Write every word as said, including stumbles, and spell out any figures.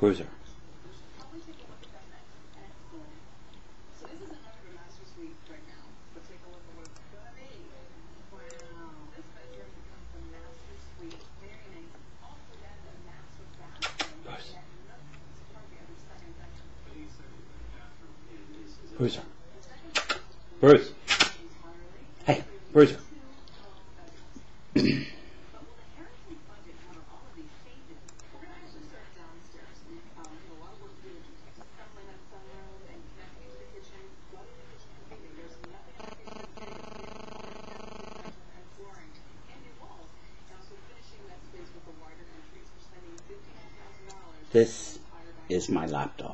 Cruiser. Bruiser. Bruiser. Hey, Bruiser. This is my laptop.